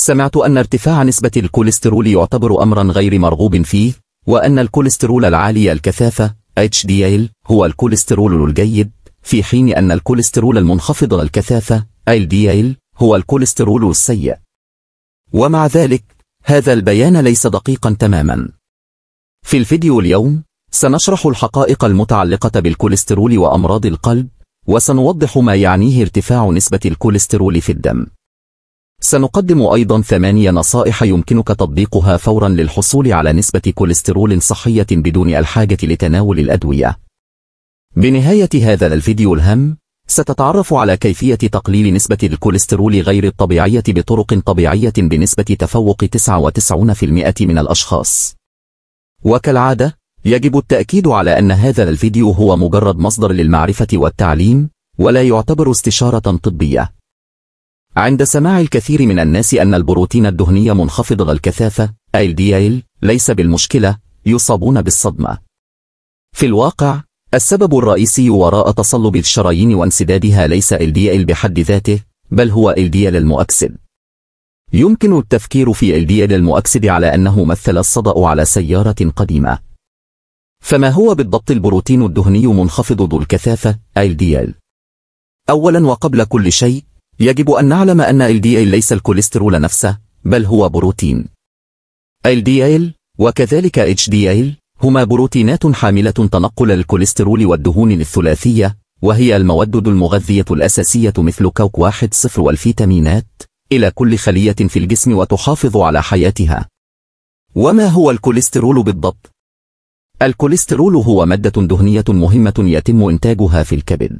سمعت أن ارتفاع نسبة الكوليسترول يعتبر أمرا غير مرغوب فيه، وأن الكوليسترول العالي الكثافة HDL هو الكوليسترول الجيد، في حين أن الكوليسترول المنخفض الكثافة LDL هو الكوليسترول السيء. ومع ذلك هذا البيان ليس دقيقا تماما. في الفيديو اليوم سنشرح الحقائق المتعلقة بالكوليسترول وأمراض القلب، وسنوضح ما يعنيه ارتفاع نسبة الكوليسترول في الدم. سنقدم أيضا 8 نصائح يمكنك تطبيقها فورا للحصول على نسبة كوليسترول صحية بدون الحاجة لتناول الأدوية. بنهاية هذا الفيديو الهام ستتعرف على كيفية تقليل نسبة الكوليسترول غير الطبيعية بطرق طبيعية بنسبة تفوق 99% من الأشخاص. وكالعادة يجب التأكيد على أن هذا الفيديو هو مجرد مصدر للمعرفة والتعليم، ولا يعتبر استشارة طبية. عند سماع الكثير من الناس أن البروتين الدهني منخفض الكثافة LDL ليس بالمشكلة، يصابون بالصدمة. في الواقع السبب الرئيسي وراء تصلب الشرايين وانسدادها ليس LDL بحد ذاته، بل هو LDL المؤكسد. يمكن التفكير في LDL المؤكسد على أنه مثل الصدأ على سيارة قديمة. فما هو بالضبط البروتين الدهني منخفض ذو الكثافة LDL؟ أولا وقبل كل شيء يجب أن نعلم أن LDL ليس الكوليسترول نفسه، بل هو بروتين. LDL وكذلك HDL هما بروتينات حاملة تنقل الكوليسترول والدهون الثلاثية، وهي المواد المغذية الأساسية مثل كوك 1-0 والفيتامينات إلى كل خلية في الجسم وتحافظ على حياتها. وما هو الكوليسترول بالضبط؟ الكوليسترول هو مادة دهنية مهمة يتم إنتاجها في الكبد.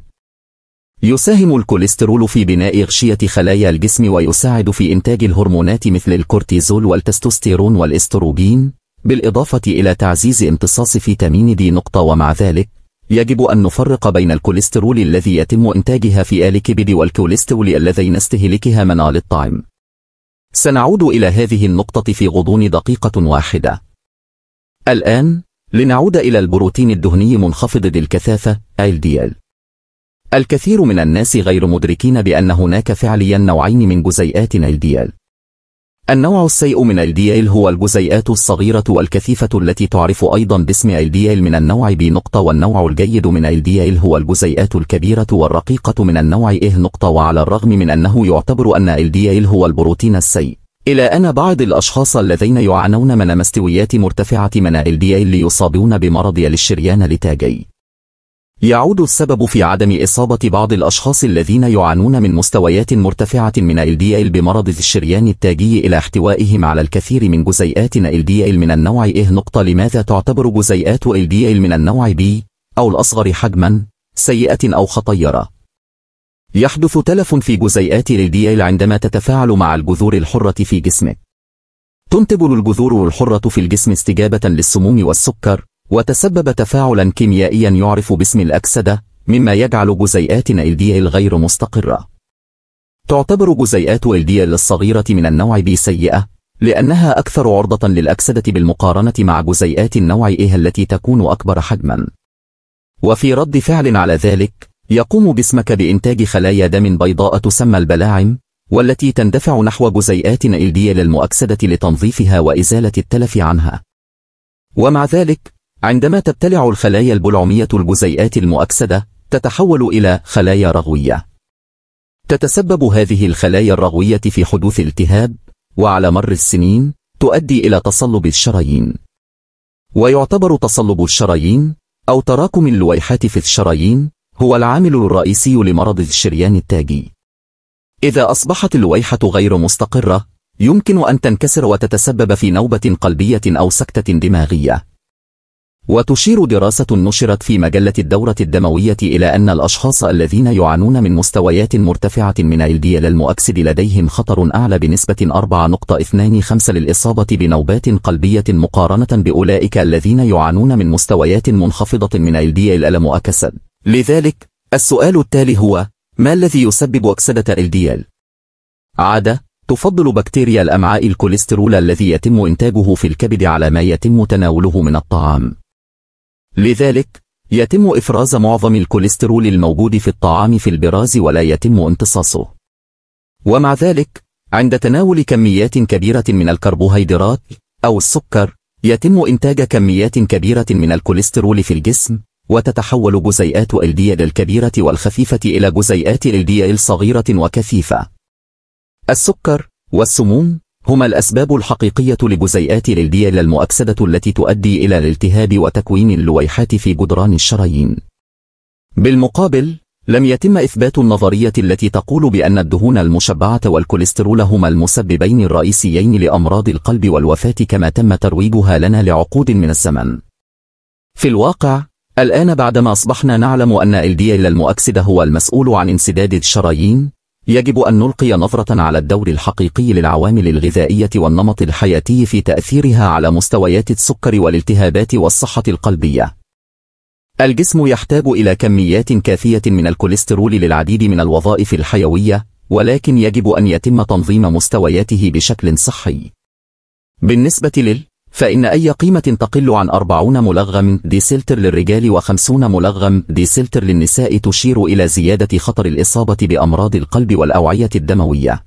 يساهم الكوليسترول في بناء أغشية خلايا الجسم، ويساعد في إنتاج الهرمونات مثل الكورتيزول والتستوستيرون والإستروجين، بالإضافة إلى تعزيز امتصاص فيتامين دي. ومع ذلك يجب أن نفرق بين الكوليسترول الذي يتم إنتاجها في الكبد والكوليسترول الذين يستهلكها منال الطعام. سنعود إلى هذه النقطة في غضون دقيقة واحدة. الآن لنعود إلى البروتين الدهني منخفض الكثافة LDL. الكثير من الناس غير مدركين بأن هناك فعليا نوعين من جزيئات LDL. النوع السيء من LDL هو الجزيئات الصغيرة والكثيفة التي تعرف أيضا باسم LDL من النوع B. والنوع الجيد من LDL هو الجزيئات الكبيرة والرقيقة من النوع A. وعلى الرغم من أنه يعتبر أن LDL هو البروتين السيء، إلا أن بعض الأشخاص الذين يعانون من مستويات مرتفعة من LDL يصابون بمرض الشريان التاجي. يعود السبب في عدم إصابة بعض الأشخاص الذين يعانون من مستويات مرتفعة من LDL بمرض الشريان التاجي إلى احتوائهم على الكثير من جزيئات LDL من النوع A. لماذا تعتبر جزيئات LDL من النوع B أو الأصغر حجما سيئة أو خطيرة؟ يحدث تلف في جزيئات LDL عندما تتفاعل مع الجذور الحرة في جسمك. تنتج الجذور الحرة في الجسم استجابة للسموم والسكر، وتسبب تفاعلا كيميائيا يعرف باسم الأكسدة، مما يجعل جزيئات LDL غير مستقرة. تعتبر جزيئات LDL الصغيرة من النوع B سيئة لأنها أكثر عرضة للأكسدة بالمقارنة مع جزيئات النوع A التي تكون أكبر حجما. وفي رد فعل على ذلك يقوم جسمك بإنتاج خلايا دم بيضاء تسمى البلاعم، والتي تندفع نحو جزيئات LDL المؤكسدة لتنظيفها وإزالة التلف عنها. ومع ذلك عندما تبتلع الخلايا البلعمية الجزيئات المؤكسدة تتحول إلى خلايا رغوية. تتسبب هذه الخلايا الرغوية في حدوث التهاب، وعلى مر السنين تؤدي إلى تصلب الشرايين. ويعتبر تصلب الشرايين أو تراكم اللويحات في الشرايين هو العامل الرئيسي لمرض الشريان التاجي. إذا أصبحت اللويحة غير مستقرة يمكن أن تنكسر وتتسبب في نوبة قلبية أو سكتة دماغية. وتشير دراسة نشرت في مجلة الدورة الدموية إلى أن الأشخاص الذين يعانون من مستويات مرتفعة من LDL المؤكسد لديهم خطر أعلى بنسبة 4.25 للإصابة بنوبات قلبية مقارنة بأولئك الذين يعانون من مستويات منخفضة من LDL المؤكسد. لذلك السؤال التالي هو: ما الذي يسبب أكسدة LDL؟ عادة تفضل بكتيريا الأمعاء الكوليسترول الذي يتم إنتاجه في الكبد على ما يتم تناوله من الطعام. لذلك يتم إفراز معظم الكوليسترول الموجود في الطعام في البراز، ولا يتم امتصاصه. ومع ذلك عند تناول كميات كبيرة من الكربوهيدرات أو السكر، يتم إنتاج كميات كبيرة من الكوليسترول في الجسم، وتتحول جزيئات LDL الكبيرة والخفيفة إلى جزيئات LDL صغيرة وكثيفة. السكر والسموم هما الأسباب الحقيقية لجزيئات LDL المؤكسدة التي تؤدي إلى الالتهاب وتكوين اللويحات في جدران الشرايين. بالمقابل، لم يتم إثبات النظرية التي تقول بأن الدهون المشبعة والكوليسترول هما المسببين الرئيسيين لأمراض القلب والوفاة كما تم ترويجها لنا لعقود من الزمن. في الواقع، الآن بعدما أصبحنا نعلم أن LDL المؤكسد هو المسؤول عن انسداد الشرايين، يجب أن نلقي نظرة على الدور الحقيقي للعوامل الغذائية والنمط الحياتي في تأثيرها على مستويات السكر والالتهابات والصحة القلبية. الجسم يحتاج إلى كميات كافية من الكوليسترول للعديد من الوظائف الحيوية، ولكن يجب أن يتم تنظيم مستوياته بشكل صحي. بالنسبة فإن أي قيمة تقل عن 40 ملغم ديسلتر للرجال و50 ملغم ديسلتر للنساء تشير إلى زيادة خطر الإصابة بأمراض القلب والأوعية الدموية.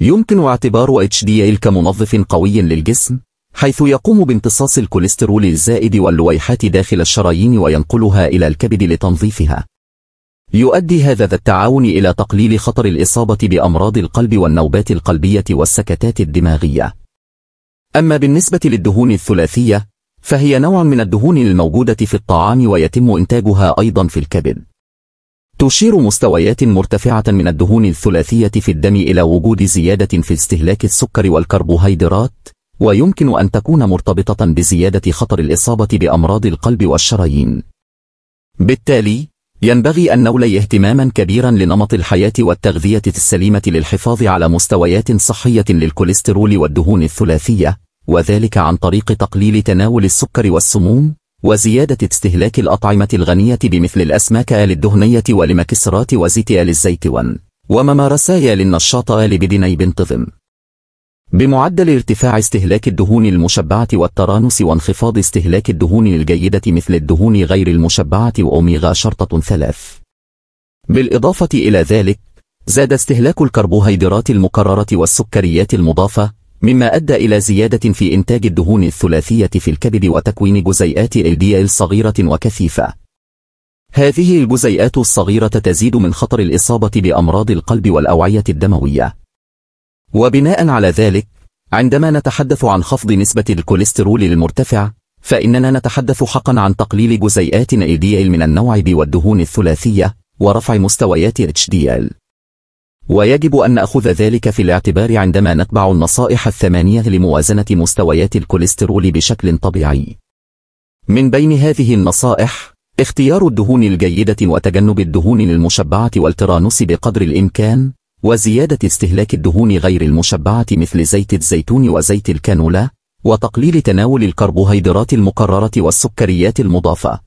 يمكن اعتبار HDL كمنظف قوي للجسم، حيث يقوم بامتصاص الكوليسترول الزائد واللويحات داخل الشرايين وينقلها إلى الكبد لتنظيفها. يؤدي هذا التعاون إلى تقليل خطر الإصابة بأمراض القلب والنوبات القلبية والسكتات الدماغية. أما بالنسبة للدهون الثلاثية، فهي نوع من الدهون الموجودة في الطعام ويتم إنتاجها أيضا في الكبد. تشير مستويات مرتفعة من الدهون الثلاثية في الدم إلى وجود زيادة في استهلاك السكر والكربوهيدرات، ويمكن أن تكون مرتبطة بزيادة خطر الإصابة بأمراض القلب والشرايين. بالتالي، ينبغي أن نولي اهتماما كبيرا لنمط الحياة والتغذية السليمة للحفاظ على مستويات صحية للكوليسترول والدهون الثلاثية، وذلك عن طريق تقليل تناول السكر والسموم، وزيادة استهلاك الأطعمة الغنية بمثل الأسماك الدهنية والمكسرات وزيت الزيتون، وممارسة للنشاط بدني بانتظام. بمعدل ارتفاع استهلاك الدهون المشبعة والترانس وانخفاض استهلاك الدهون الجيدة مثل الدهون غير المشبعة وأوميغا شرطة 3. بالإضافة إلى ذلك، زاد استهلاك الكربوهيدرات المكررة والسكريات المضافة، مما أدى إلى زيادة في إنتاج الدهون الثلاثية في الكبد وتكوين جزيئات LDL صغيرة وكثيفة. هذه الجزيئات الصغيرة تزيد من خطر الإصابة بأمراض القلب والأوعية الدموية. وبناء على ذلك، عندما نتحدث عن خفض نسبة الكوليسترول المرتفع، فإننا نتحدث حقا عن تقليل جزيئات LDL من النوع B والدهون الثلاثية، ورفع مستويات HDL. ويجب أن نأخذ ذلك في الاعتبار عندما نتبع النصائح 8 لموازنة مستويات الكوليسترول بشكل طبيعي. من بين هذه النصائح، اختيار الدهون الجيدة وتجنب الدهون المشبعة والترانس بقدر الإمكان، وزيادة استهلاك الدهون غير المشبعة مثل زيت الزيتون وزيت الكانولا، وتقليل تناول الكربوهيدرات المكررة والسكريات المضافة.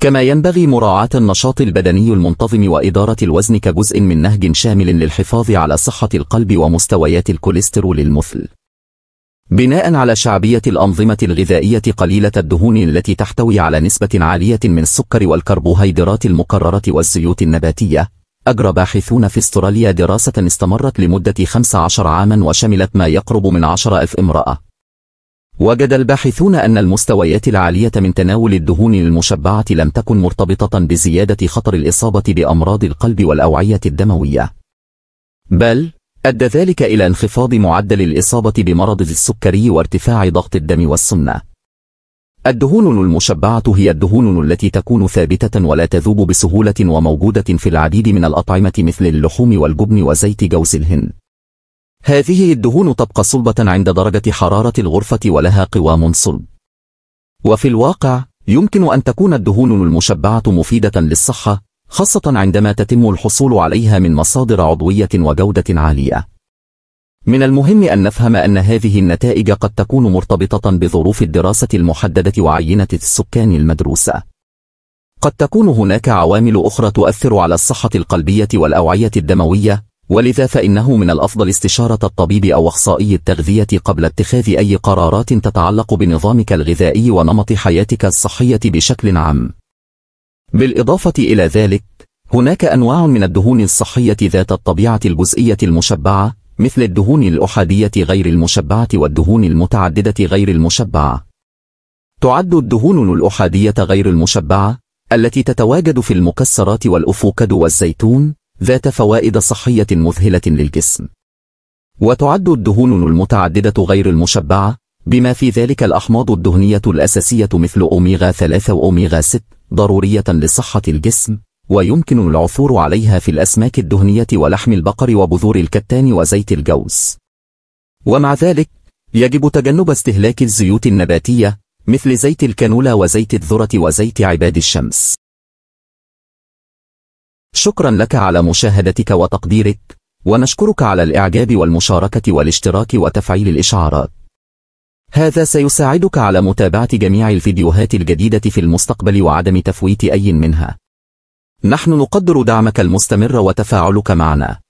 كما ينبغي مراعاة النشاط البدني المنتظم وإدارة الوزن كجزء من نهج شامل للحفاظ على صحة القلب ومستويات الكوليسترول المثل. بناء على شعبية الأنظمة الغذائية قليلة الدهون التي تحتوي على نسبة عالية من السكر والكربوهيدرات المكررة والزيوت النباتية، أجرى باحثون في استراليا دراسة استمرت لمدة 15 عاما وشملت ما يقرب من 10,000 امرأة. وجد الباحثون أن المستويات العالية من تناول الدهون المشبعة لم تكن مرتبطة بزيادة خطر الإصابة بأمراض القلب والأوعية الدموية، بل أدى ذلك إلى انخفاض معدل الإصابة بمرض السكري وارتفاع ضغط الدم والسمنة. الدهون المشبعة هي الدهون التي تكون ثابتة ولا تذوب بسهولة، وموجودة في العديد من الأطعمة مثل اللحوم والجبن وزيت جوز الهند. هذه الدهون تبقى صلبة عند درجة حرارة الغرفة ولها قوام صلب. وفي الواقع، يمكن أن تكون الدهون المشبعة مفيدة للصحة، خاصة عندما يتم الحصول عليها من مصادر عضوية وجودة عالية. من المهم أن نفهم أن هذه النتائج قد تكون مرتبطة بظروف الدراسة المحددة وعينة السكان المدروسة. قد تكون هناك عوامل أخرى تؤثر على الصحة القلبية والأوعية الدموية، ولذا فإنه من الأفضل استشارة الطبيب أو أخصائي التغذية قبل اتخاذ أي قرارات تتعلق بنظامك الغذائي ونمط حياتك الصحية بشكل عام. بالإضافة إلى ذلك، هناك أنواع من الدهون الصحية ذات الطبيعة الجزئية المشبعة، مثل الدهون الأحادية غير المشبعة والدهون المتعددة غير المشبعة. تعد الدهون الأحادية غير المشبعة التي تتواجد في المكسرات والأفوكادو والزيتون ذات فوائد صحية مذهلة للجسم. وتعد الدهون المتعددة غير المشبعة بما في ذلك الأحماض الدهنية الأساسية مثل أوميغا 3 وأوميغا 6 ضرورية لصحة الجسم، ويمكن العثور عليها في الأسماك الدهنية ولحم البقر وبذور الكتان وزيت الجوز. ومع ذلك يجب تجنب استهلاك الزيوت النباتية مثل زيت الكانولا وزيت الذرة وزيت عباد الشمس. شكرا لك على مشاهدتك وتقديرك، ونشكرك على الإعجاب والمشاركة والاشتراك وتفعيل الإشعارات. هذا سيساعدك على متابعة جميع الفيديوهات الجديدة في المستقبل وعدم تفويت أي منها. نحن نقدر دعمك المستمر وتفاعلك معنا.